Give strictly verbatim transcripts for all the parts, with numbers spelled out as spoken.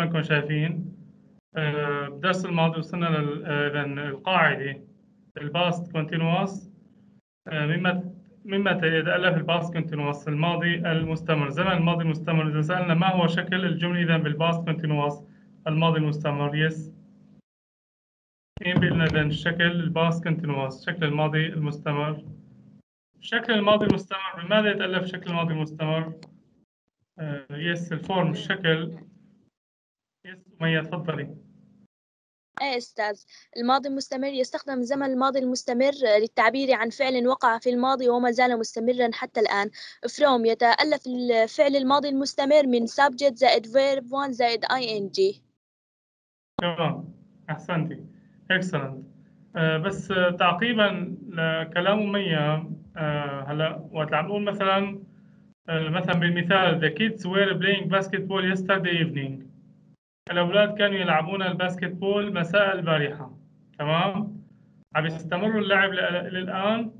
مثلكم شايفين بدرس الماضي وصلنا لل القاعدة الباست كونتينوس مما مما يتألف الباست كونتينوس الماضي المستمر زمن الماضي المستمر. إذا سألنا ما هو شكل الجملة إذا بالباست كونتينوس الماضي المستمر يس إيه بقلنا إذا شكل الباست كونتينوس شكل الماضي المستمر. شكل الماضي المستمر بماذا يتألف شكل الماضي المستمر؟ آه يس الفورم الشكل. يس مية تفضلي. ايه استاذ الماضي المستمر يستخدم زمن الماضي المستمر للتعبير عن فعل وقع في الماضي وما زال مستمرا حتى الان. فروم يتألف الفعل الماضي المستمر من subject زائد verb one زائد ing. تمام احسنتي excellent. آه بس تعقيبا لكلام مية آه هلا وقت عم نقول مثلا آه مثلا بالمثال the kids were playing basketball yesterday evening. الأولاد كانوا يلعبون الباسكتبول مساء البارحة. تمام؟ عم يستمر اللعب للآن.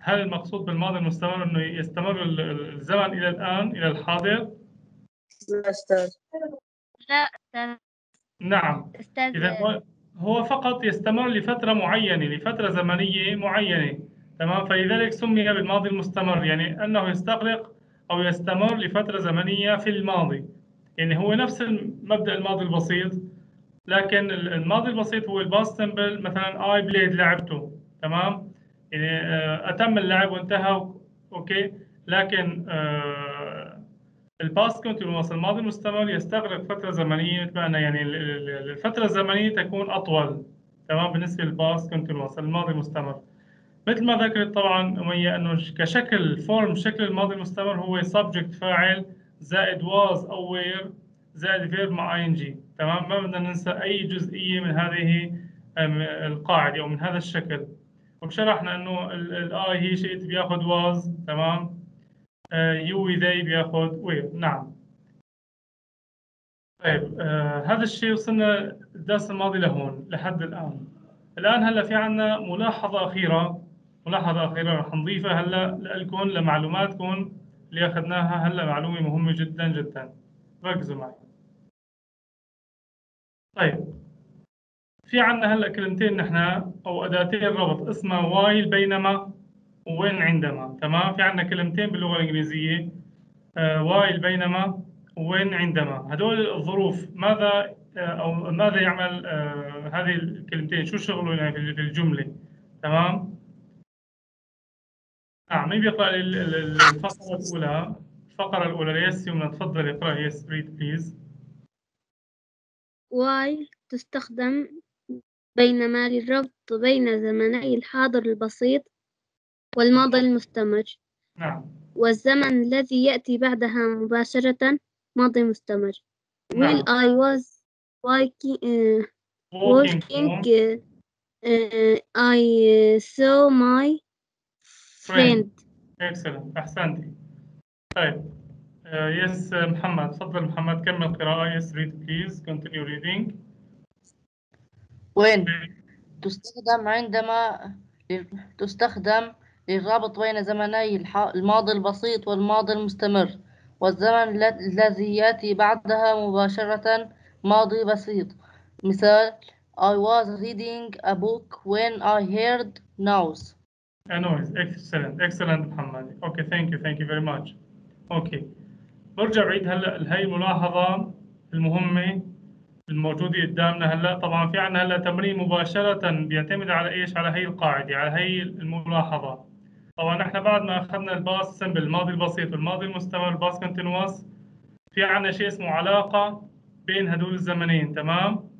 هل المقصود بالماضي المستمر إنه يستمر الزمن إلى الآن إلى الحاضر؟ لا أستاذ. لا أستاذ. نعم. أستاذ. إذا هو فقط يستمر لفترة معينة لفترة زمنية معينة. تمام؟ فلذلك سمي بالماضي المستمر يعني أنه يستغرق أو يستمر لفترة زمنية في الماضي. يعني هو نفس مبدأ الماضي البسيط لكن الماضي البسيط هو الباست سمبل مثلا I played لعبته. تمام يعني أتم اللعب وانتهى أوكي. لكن الباست كونتينوس الماضي المستمر يستغرق فترة زمنية مثل ما أنا يعني الفترة الزمنية تكون أطول. تمام بالنسبة للباست كونتينوس الماضي المستمر مثل ما ذكرت طبعا أمية أنه كشكل فورم شكل الماضي المستمر هو subject فاعل زائد was أو were زائد verb مع ing. تمام ما بدنا ننسى أي جزئية من هذه القاعدة أو من هذا الشكل. وشرحنا إنه ال I هي شئت بياخد was. تمام uh, you they بياخد were. نعم طيب uh, هذا الشيء وصلنا الدرس الماضي لهون لحد الآن. الآن هلا في عنا ملاحظة أخيرة ملاحظة أخيرة رح نضيفها هلا لكم لمعلوماتكم اللي أخذناها هلا معلومة مهمة جدا جدا. ركزوا معي. طيب في عنا هلا كلمتين نحن أو أداتين ربط اسمها وايل بينما وين عندما. تمام في عنا كلمتين باللغة الإنجليزية آه وايل بينما وين عندما. هدول الظروف ماذا آه أو ماذا يعمل آه هذه الكلمتين شو شغله يعني في الجملة. تمام نعم مين بيقرأ الفقرة الأولى؟ الفقرة الأولى يس يمنى تفضل اقرأ يس ريد بليز. وايل تستخدم بينما للربط بين زمني الحاضر البسيط والماضي المستمر. نعم. والزمن الذي يأتي بعدها مباشرة ماضي مستمر. نعم. Will I was walking, uh, walking uh, I saw my friend. Excellent. أحسنتي. طيب يس uh, yes, محمد تفضل محمد كمل قراءة. يس ريد بليز continue reading. وين تستخدم عندما تستخدم للرابط بين زمني الماضي البسيط والماضي المستمر والزمن الذي يأتي بعدها مباشرة ماضي بسيط. مثال I was reading a book when I heard noise. Anyways, excellent, excellent محمد. Okay, thank you, thank you very much. Okay. برجع بعيد هلا هي الملاحظة المهمة الموجودة قدامنا هلا. طبعا في عنا هلا تمرين مباشرة بيعتمد على ايش؟ على هي القاعدة، على هي الملاحظة. طبعا احنا بعد ما اخذنا الباست سمبل الماضي البسيط والماضي المستمر الباست كونتينوس في عنا شيء اسمه علاقة بين هدول الزمنين. تمام؟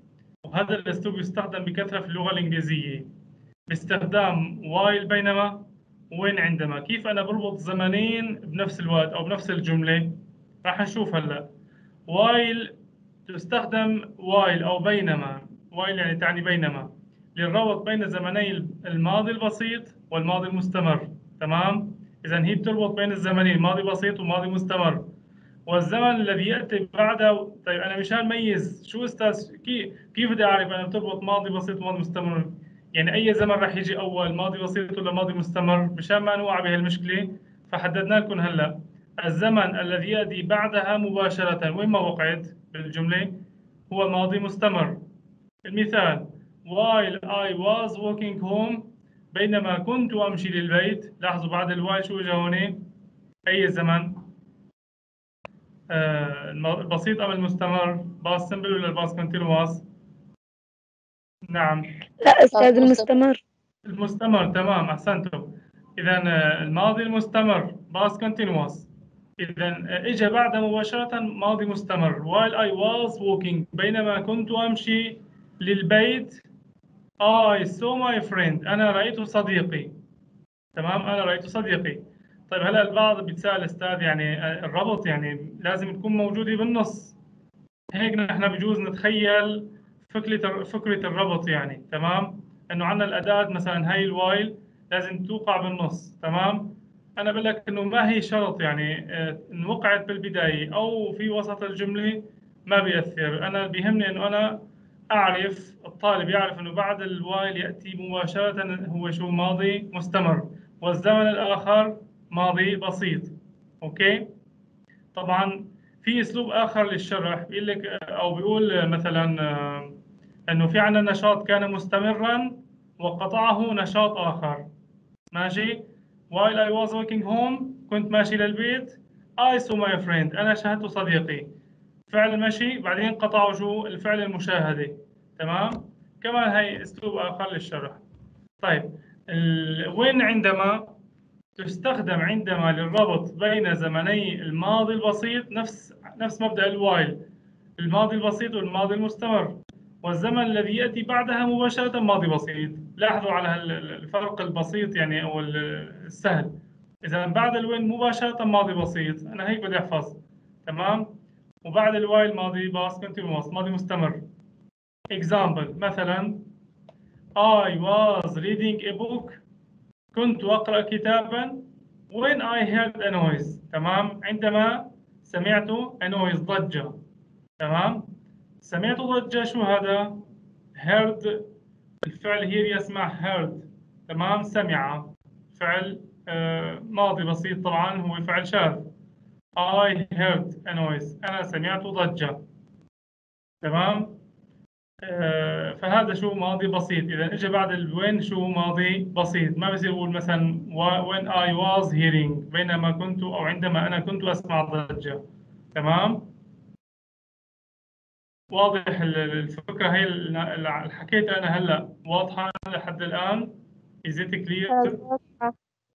وهذا الاسلوب يستخدم بكثرة في اللغة الإنجليزية. باستخدام while بينما وين عندما. كيف أنا بربط زمنين بنفس الوقت أو بنفس الجملة راح نشوف هلا. while تستخدم while أو بينما while يعني تعني بينما للربط بين زمني الماضي البسيط والماضي المستمر. تمام إذا هي بتربط بين الزمنين ماضي بسيط وماضي مستمر والزمن الذي يأتي بعده. طيب أنا مشان ميز شو أستاذ كيف بدي أعرف أنا بتربط ماضي بسيط وماضي مستمر يعني أي زمن راح يجي أول ماضي بسيط ولا ماضي مستمر مشان ما نوقع بهالمشكلة. فحددنا لكم هلا الزمن الذي يأتي بعدها مباشرة وين ما وقعت بالجملة هو ماضي مستمر. المثال while I was walking home، بينما كنت أمشي للبيت. لاحظوا بعد الواي شو إجا هون؟ أي الزمن؟ آه البسيط أم المستمر؟ باس سمبل ولا الباس كونتينوس؟ نعم لا أستاذ المستمر. المستمر، تمام أحسنتم. إذا الماضي المستمر باس كونتينوس. إذا إجا بعدها مباشرة ماضي مستمر while I was walking، بينما كنت أمشي للبيت I saw my friend، أنا رأيت صديقي. تمام، أنا رأيت صديقي. طيب هلا البعض بيتسأل أستاذ يعني الربط يعني لازم تكون موجودة بالنص، هيك نحن بجوز نتخيل فكرة فكرة الربط يعني. تمام، إنه عندنا الأداة مثلا هاي الوايل لازم توقع بالنص. تمام، أنا بقول لك إنه ما هي شرط يعني إن وقعت بالبداية أو في وسط الجملة ما بيأثر. أنا بيهمني إنه أنا أعرف الطالب يعرف إنه بعد الوايل يأتي مباشرة هو شو ماضي مستمر، والزمن الآخر ماضي بسيط. أوكي، طبعا في أسلوب آخر للشرح بيقول لك أو بيقول مثلا إنه في عنا نشاط كان مستمرا وقطعه نشاط آخر. ماشي، while I was walking home، كنت ماشي للبيت I saw my friend، أنا شاهدت صديقي. فعل مشي بعدين قطعوا شو؟ الفعل المشاهدة. تمام، كمان هي أسلوب آخر للشرح. طيب وين عندما تستخدم عندما للربط بين زمني الماضي البسيط نفس نفس مبدأ الوايل، الماضي البسيط والماضي المستمر، والزمن الذي يأتي بعدها مباشرة ماضي بسيط. لاحظوا على الفرق البسيط يعني أو السهل. إذا بعد الوين مباشرة ماضي بسيط، أنا هيك بدي أحفظ. تمام، وبعد الوايل ماضي باس كونتينوس، ماضي مستمر. example مثلا I was reading a book، كنت أقرأ كتابا when I heard a noise. تمام، عندما سمعت a noise ضجة. تمام، سمعت ضجة، شو هذا؟ heard، الفعل here يسمع heard. تمام، سمع فعل آه ماضي بسيط طبعا هو فعل شاذ. I heard a noise، أنا سمعت ضجة. تمام، آه فهذا شو ماضي بسيط. إذا إجا بعد الوين شو ماضي بسيط، ما بصير أقول مثلا when I was hearing، بينما كنت أو عندما أنا كنت أسمع ضجة. تمام، واضح الفكرة هي اللي حكيتها أنا هلا؟ واضحة لحد الآن؟ is it clear؟